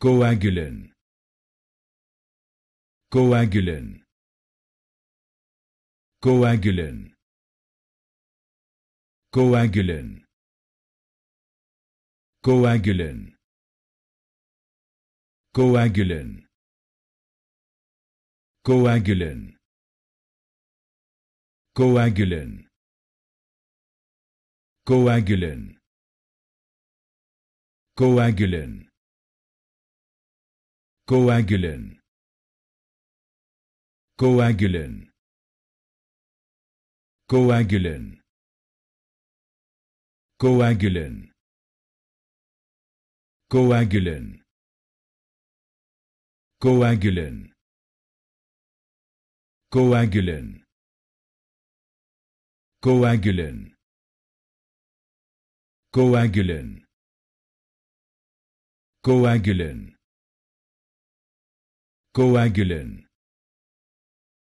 Coagulin. Coagulin. Coagulin. Coagulin. Coagulin. Coagulin. Coagulin. Coagulin. Coagulin. Coagulin. Coagulin. Coagulin. Coagulin. Coagulin. Coagulin. Coagulin. Coagulin. Coagulin. Coagulin. Coagulin. Coagulin.